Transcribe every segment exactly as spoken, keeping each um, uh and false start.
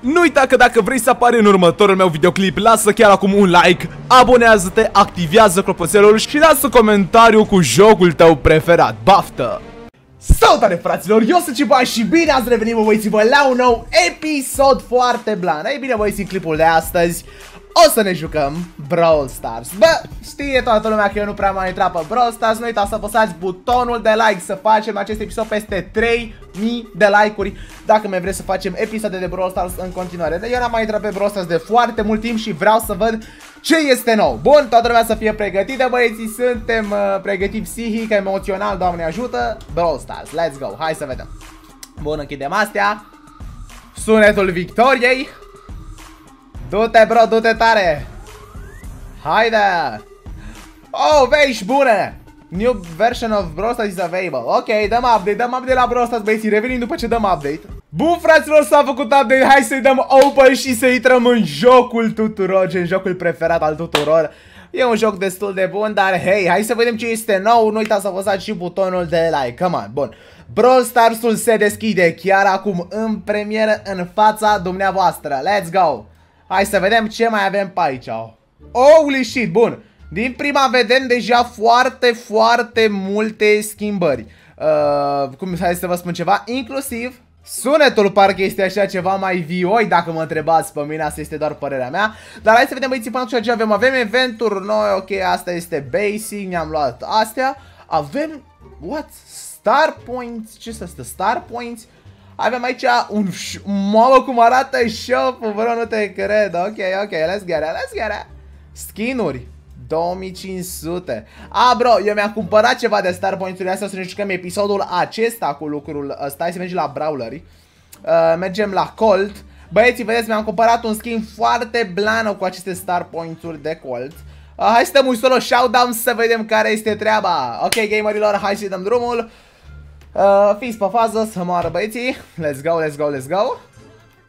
Nu uita că dacă vrei să apari în următorul meu videoclip, lasă chiar acum un like, abonează-te, activează clopoțelul și lasă comentariu cu jocul tău preferat. Baftă! Salutare fraților, eu sunt Cipa și bine ați revenit bă băieți-vă la un nou episod foarte blan. Ei bine băieți, în clipul de astăzi o să ne jucăm Brawl Stars. Bă, știe toată lumea că eu nu prea m-am intrat pe Brawl Stars. Nu uitați să apăsați butonul de like să facem acest episod peste trei mii de like-uri dacă mai vreți să facem episoade de Brawl Stars în continuare. Eu n-am mai intrat pe Brawl Stars de foarte mult timp și vreau să văd ce este nou. Bun, toată lumea să fie pregătită băieții, suntem uh, pregătiți psihic, emoțional, Doamne ajută. Brawl Stars, let's go, hai să vedem. Bun, închidem astea. Sunetul victoriei. Du-te bro, du-te tare! Haide! Oh, vești bune! New version of Brawl Stars is available. Ok, dăm update, dăm update la Brawl Stars, băieții, revenim după ce dăm update. Bun, fraților, s-a făcut update, hai să-i dăm open și să intrăm în jocul tuturor, gen jocul preferat al tuturor. E un joc destul de bun, dar hei, hai să vedem ce este nou, nu uitați să apăsați și butonul de like, come on, bun. Brawl Stars-ul se deschide chiar acum în premieră în fața dumneavoastră, let's go! Hai să vedem ce mai avem pe aici. Holy shit, bun. Din prima vedem deja foarte, foarte multe schimbări. Uh, cum hai să vă spun ceva, inclusiv sunetul parcă este așa ceva mai vioi, dacă mă întrebați pe mine, asta este doar părerea mea. Dar hai să vedem băieții până atunci ce avem. Avem eventuri noi, ok, asta este basic, ne-am luat astea. Avem, what? Star points? Ce este asta? Star points? Avem aici un... Mamă, cum arată shop-ul, bro, nu te cred. Ok, ok, let's get it, let's get it. Skin-uri două mii cinci sute. A, bro, eu mi-am cumpărat ceva de Star Points-uri astea. O să ne jucăm episodul acesta cu lucrul ăsta. Hai să mergem la Brawlery. uh, Mergem la Colt. Băieții, vedeți, mi-am cumpărat un skin foarte blană cu aceste Star Points-uri de Colt. uh, Hai să dăm un solo showdown să vedem care este treaba. Ok, gamerilor, hai să dăm drumul. Uh, fiți pe fază, să moară băieții. Let's go, let's go, let's go.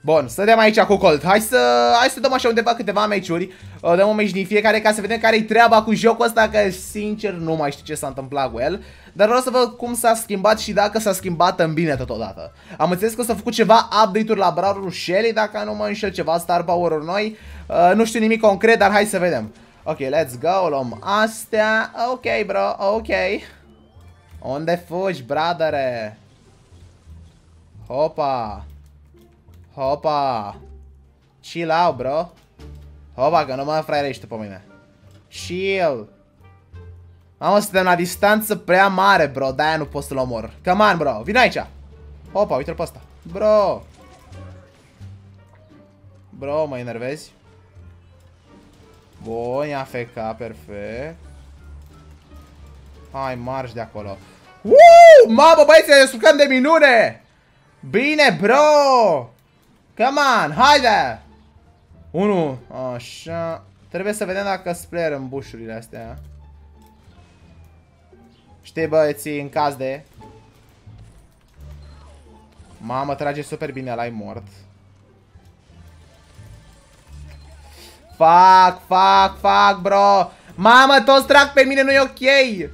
Bun, stăteam aici cu Colt. Hai să, hai să dăm așa undeva câteva meciuri. uh, Dăm un meci din fiecare ca să vedem care-i treaba cu jocul ăsta, că sincer nu mai știu ce s-a întâmplat cu el. Dar vreau să văd cum s-a schimbat și dacă s-a schimbat în bine totodată. Am înțeles că s-a făcut ceva update-uri la brawl-ul Shelly, dacă nu mă înșel, ceva Star Power-uri noi. uh, Nu știu nimic concret, dar hai să vedem. Ok, let's go, luăm astea. Ok bro, ok. Unde fugi, bradere? Hopa. Hopa. Chill out, bro. Hopa, că nu mă fraierești pe mine. Chill. Mamă, suntem la distanță prea mare, bro. De-aia nu pot să-l omor. Come on, bro. Vin aici. Hopa, uite-l pe ăsta. Bro. Bro, mă enervezi. Bun, i-a fecat, perfect. Hai, marș de acolo. Uuu, mamă băieți, ne descurcăm de minune. Bine, bro. Come on, haide. Unu, așa. Trebuie să vedem dacă splayer în bușurile astea. Știi băieții, în caz de... Mamă, trage super bine, l-ai mort. Fac, fac, fac, bro. Mamă, toți trag pe mine, nu e ok.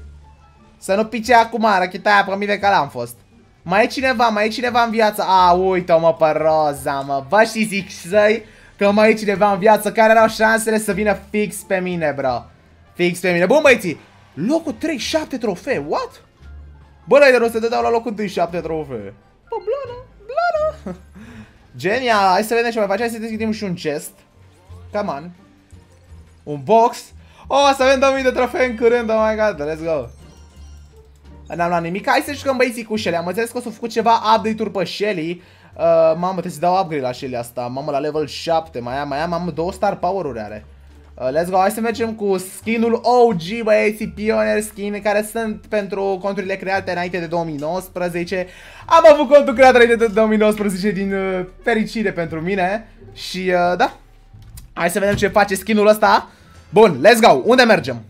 Să nu pice acum, racheta aia pe mine că l-am fost. Mai e cineva, mai e cineva în viață. A, uite-o-mă pe Roza, mă. Bă, și zic să-i că mai e cineva în viață. Care erau șansele să vină fix pe mine, bro? Fix pe mine. Bun, băieții, locul trei șapte trofee, what? Bă, n-ai de rost să te dau la locul trei șapte trofee. Bă, blană, blană. Genial, hai să vedem ce mai facem. Hai să deschidem și un chest. Come on. Un box. Oh, să avem două mii de trofee în curând, oh my god, let's go. N-am luat nimic, hai să jucăm băieții cu Shelly. Am înțeles că o să făcut ceva update-uri pe Shelly. uh, Mamă, trebuie să dau upgrade la Shelly asta. Mamă, la level șapte, mai am, mai am, am două star power-uri are. uh, Let's go, hai să mergem cu skin-ul O G, băieții, Pioneer skin, care sunt pentru conturile create înainte de două mii nouăsprezece. Am avut contul creat înainte de două mii nouăsprezece, din uh, fericire pentru mine. Și, uh, da, hai să vedem ce face skin-ul ăsta. Bun, let's go, unde mergem?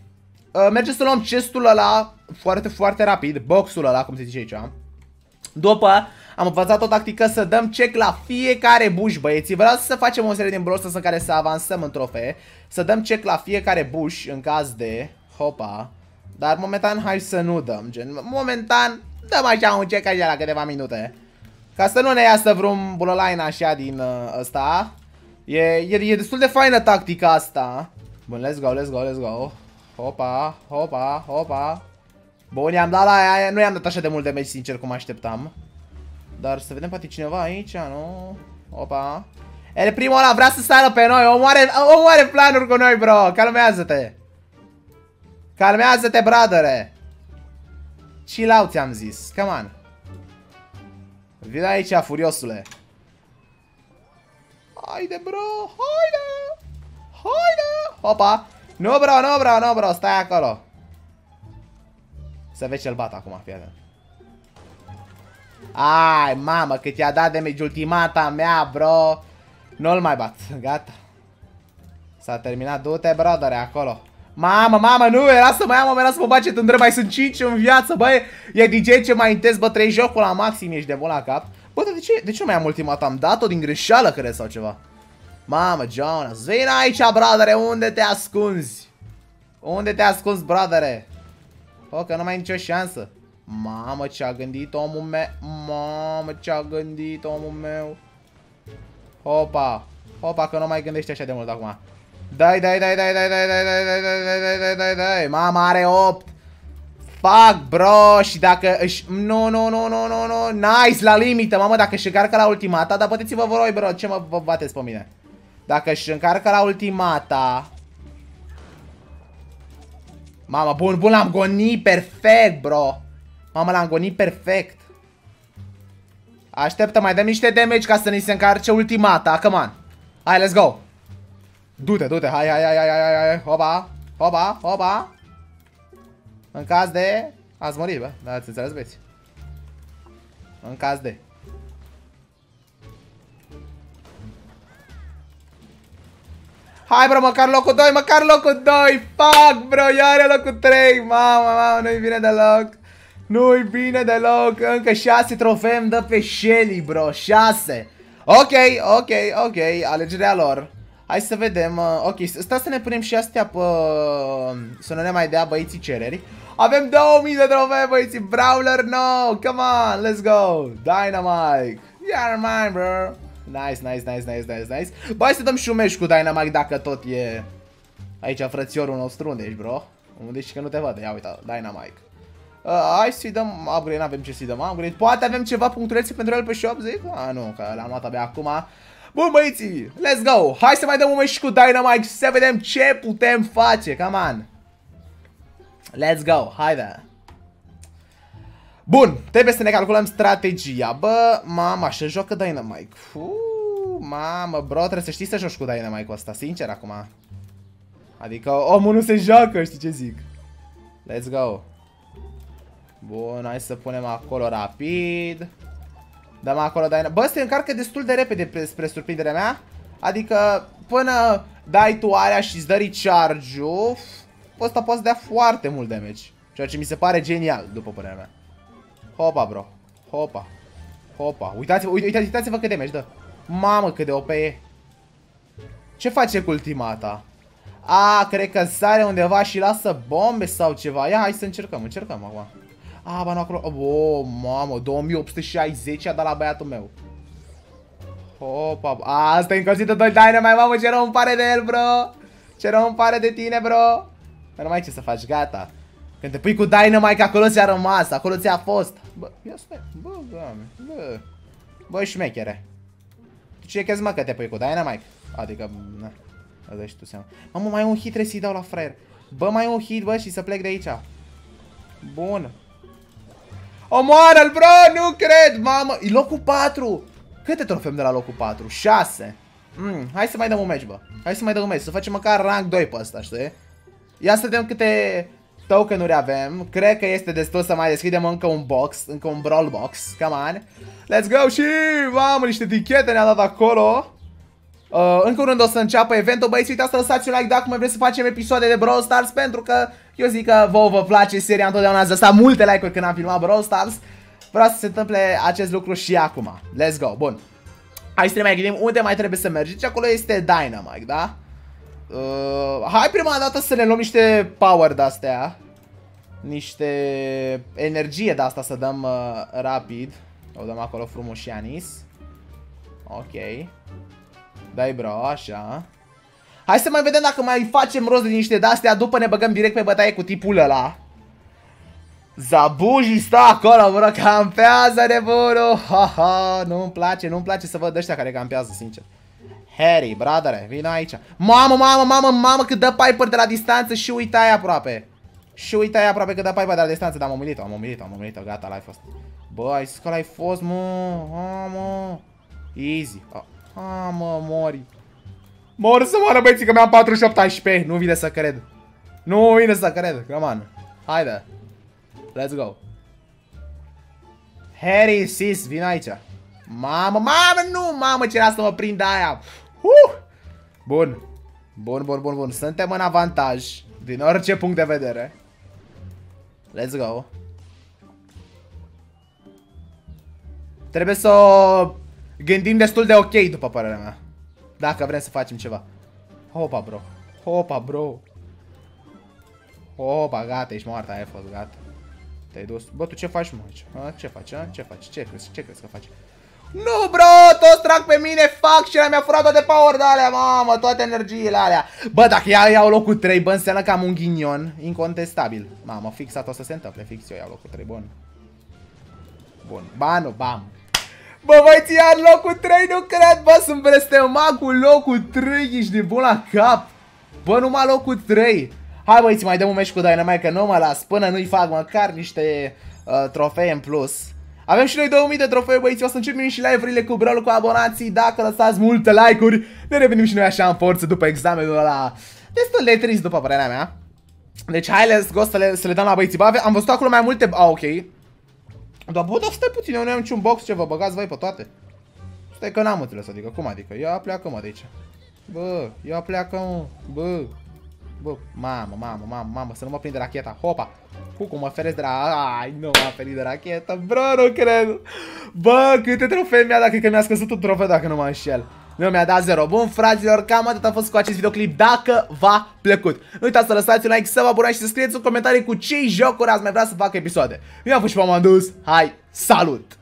Uh, mergem să luăm chestul ăla foarte, foarte rapid, boxul ăla, cum se zice aici. După, am învățat o tactică să dăm check la fiecare bush, băieții. Vreau să facem o serie din Brawl Stars în care să avansăm în trofee. Să dăm check la fiecare bush în caz de... Hopa. Dar momentan hai să nu dăm, gen, momentan dăm așa un check aici la câteva minute. Ca să nu ne iasă vreun bulălain așa din uh, ăsta. E, e, e destul de faină tactica asta. Bun, let's go, let's go, let's go. Hopa, hopa, hopa. Bun, i-am dat la aia. Nu i-am dat așa de mult de meci, sincer, cum așteptam. Dar să vedem poate cineva aici, nu? Opa. El primul ăla vrea să sară pe noi. Omoare, omoare planuri cu noi, bro. Calmează-te. Calmează-te, bradere. Chill out, ți-am zis. Come on. Vin aici, furiosule. Haide, bro. Haide. Haide. Opa. Nu, bro, nu, bro, nu, bro. Stai acolo. Să vezi ce-l bat acum, fii atent. Ai, mamă, că i-a dat damage ultimata mea, bro. Nu-l mai bat, gata. S-a terminat, du-te, brodere, acolo. Mamă, mamă, nu, era să mă ia, mă, era să mă bace tândră, mai sunt cinci în viață, băi. E D J ce mai intens, bă, trei jocul la maxim, ești de bun la cap. Bă, de ce, de ce mai am ultimata? Am dat-o din greșeală, cred, sau ceva. Mamă, Jonas, vin aici, brodere, unde te ascunzi? Unde te ascunzi, brodere? O, că nu mai ai nicio șansă. Mamă, ce-a gândit omul meu. Mamă, ce-a gândit omul meu. Hopa. Hopa, că nu mai gândește așa de mult acum. Dai, dai, dai, dai, dai, dai, dai, dai, dai, dai, dai, dai, dai, dai. Mama are opt. Fuck, bro. Și dacă își... Nu, nu, nu, nu, nu, nu. Nice, la limită, mamă. Dacă își încarcă la ultimata. Dar băteți-vă voroi, bro. Ce mă vă bateți pe mine? Dacă își încarcă la ultimata... Mama, bun, bun, l-am gonit perfect, bro. Mama, l-am gonit perfect. Așteptă, mai dăm niște damage ca să ni se încarce ultimata. Come on. Hai, let's go. Du-te, du-te. Hai, hai, hai, hai, hai, hai. Hopa, hopa, hopa. În caz de... Ați murit, bă. Da, ați înțeles, băieți. În caz de... Hai, bro, măcar locul doi, măcar locul doi. Fuck, bro, iar e locul trei. Mamă, mamă, nu-i bine deloc. Nu-i bine deloc. Încă șase trofee îmi dă pe Shelly, bro. șase. Ok, ok, ok. Alegerea lor. Hai să vedem. Ok, stai să ne punem și astea pe... Să nu ne mai dea băieții cereri. Avem două mii de trofee, băieții. Brawler nou. Come on, let's go. Dynamike. You're mine, bro. Nice, nice, nice, nice, nice, nice. Bă, hai să dăm și un meci cu Dynamike dacă tot e... Aici, frățiorul nostru, unde ești, bro? Unde ești că nu te văd? Ia uita, Dynamike. Uh, hai să-i dăm upgrade, n-avem ce să-i dăm upgrade. Poate avem ceva punctulețe pentru el pe shop, zic? Ah, nu, că l-am luat abia acum. Bun, băieții, let's go! Hai să mai dăm un meci cu Dynamike să vedem ce putem face, come on! Let's go, hai da! Bun, trebuie să ne calculăm strategia. Bă, mamă, așa joacă Dynamike. Uuu, mamă, bro, trebuie să știi să joci cu Dynamike-ul ăsta, sincer, acum. Adică omul nu se joacă, știi ce zic? Let's go! Bun, hai să punem acolo rapid. Dăm acolo Dynamike. Bă, se încarcă destul de repede spre surprinderea mea. Adică până dai tu alea și îți dă recharge-ul, ăsta poate să dea foarte mult damage. Ceea ce mi se pare genial, după părerea mea. Hopa, bro. Hopa. Hopa. Uitați-vă, uitați, uitați-vă cât de meci dă. Mamă, cât de O P e. Ce face cu ultimata? A, cred că sare undeva și lasă bombe sau ceva. Ia, hai să încercăm, încercăm acum. A, ba nu acolo. O, mamă, două mii opt sute șaizeci a dat la băiatul meu. Hopa. A, asta e încălzită doi Dynamite, mamă, ce rău îmi pare de el, bro. Ce rău îmi pare de tine, bro. Dar nu mai ai ce să faci, gata. Când te pui cu Dynamike, acolo ți-a rămas, acolo ți-a fost. Bă, ia stai, bă, doamne, bă. Bă, șmechere. Tu ce crezi, mă, că te pui cu Dynamike? Adică, na, îți dai și tu seama. Mamă, mai e un hit, trebuie să-i dau la fraier. Bă, mai e un hit, bă, și să plec de aici. Bun. Omoară-l, bro, nu cred, mamă. E locul patru. Câte trofeem de la locul patru? șase. Mm, hai să mai dăm un match, bă. Hai să mai dăm un match, să facem măcar rank doi pe ăsta, știi? Ia să vedem câte... tokenuri avem, cred că este destul să mai deschidem încă un box, încă un brawl box, come on. Let's go și, mamă, niște tichete ne-a dat acolo. Uh, în curând o să înceapă eventul, băieți, uitați să lăsați un like dacă mai vreți să facem episoade de Brawl Stars, pentru că eu zic că vouă vă place seria, întotdeauna ați lăsat multe like-uri când am filmat Brawl Stars. Vreau să se întâmple acest lucru și acum, let's go, bun. Hai să ne mai gândim unde mai trebuie să mergem, acolo este Dynamike, da? Uh, hai prima dată să ne luăm niște power de-astea. Niște energie de-asta să dăm uh, rapid. O dăm acolo frumos și Anis. Ok. Dai bro, așa. Hai să mai vedem dacă mai facem rost de niște de-astea. După ne băgăm direct pe bătaie cu tipul ăla. Zabuji stă acolo, bro, campează nebunul. Ha, ha, nu-mi place, nu-mi place să văd ăștia care campează, sincer. Harry, bradere, vină aici. Mamă, mamă, mamă, mamă, cât dă Piper de la distanță și uita aia aproape. Și uita aia aproape cât dă Piper de la distanță, dar am omilit-o, am omilit-o, am omilit-o, gata, l-ai fost. Bă, ai zis că l-ai fost, mă, ha, mă. Easy, ha, mă, mori. Mor să moară, băieții, că mi-am patruzeci și opt H P, nu vine să cred. Nu vine să cred, come on, haide. Let's go. Harry, sis, vin aici. Mamă, mamă, nu, mamă, ce era să mă prind aia. Uh! Bun. Bun, bun, bun, bun. Suntem în avantaj din orice punct de vedere. Let's go. Trebuie să o gândim destul de ok, după părerea mea. Dacă vrem să facem ceva. Hopa, bro. Hopa, bro. Hopa, gata, ești moartă, ai fost, gata. Te-ai dus. Bă, tu ce faci, mă, aici? A, ce faci, a? Ce faci? Ce crezi? Ce crezi că faci? Nu, bro! Toți trag pe mine, fac și mi-a furat toate power-urile alea, mamă, toate energiile alea. Bă, dacă ea iau locul trei, bă, înseamnă că am un ghinion incontestabil. Mamă, fixat o să se întâmple, fix eu iau locul trei, bun. Bun, banu, bam. Bă, băieți, ia locul trei, nu cred, bă, sunt blestemat cu locul trei, ești de bun la cap. Bă, numai locul trei. Hai, băiți, mai dăm un meci cu Dynamike, că nu mă las până nu-i fac măcar niște uh, trofee în plus. Avem și noi două mii de trofee, băiți, o să începem și live-urile cu Brawl cu abonații. Dacă lăsați multe like-uri, ne revenim și noi așa în forță după examenul ăla destul de trist, după părerea mea. Deci, hai, let's go să le, să le dăm la băiții. Bă, am văzut acolo mai multe... Ah, ok. Dar, bă, dar stai puțin, eu nu am niciun box ce vă băgați voi pe toate. Stai că n-am înțeles, adică, cum adică? Ia pleacă, mă, de aici. Bă, ia pleacă, mă, bă. Bă, mamă, mamă, mamă, mamă, să nu mă prind de racheta, hopa. Cu cum mă feresc de la... Ai, nu m-a ferit de rachetă, bro, nu cred. Bă, câte trofee mi-a dat, cred că mi-a scăzut un trofeu dacă nu mă înșel. Nu, mi-a dat zero. Bun, fraților, cam atât a fost cu acest videoclip. Dacă v-a plăcut, nu uitați să lăsați un like, să vă abonați și să scrieți în comentarii cu ce jocuri ați mai vrea să fac episoade. Eu am fost și m-am dus, hai, salut!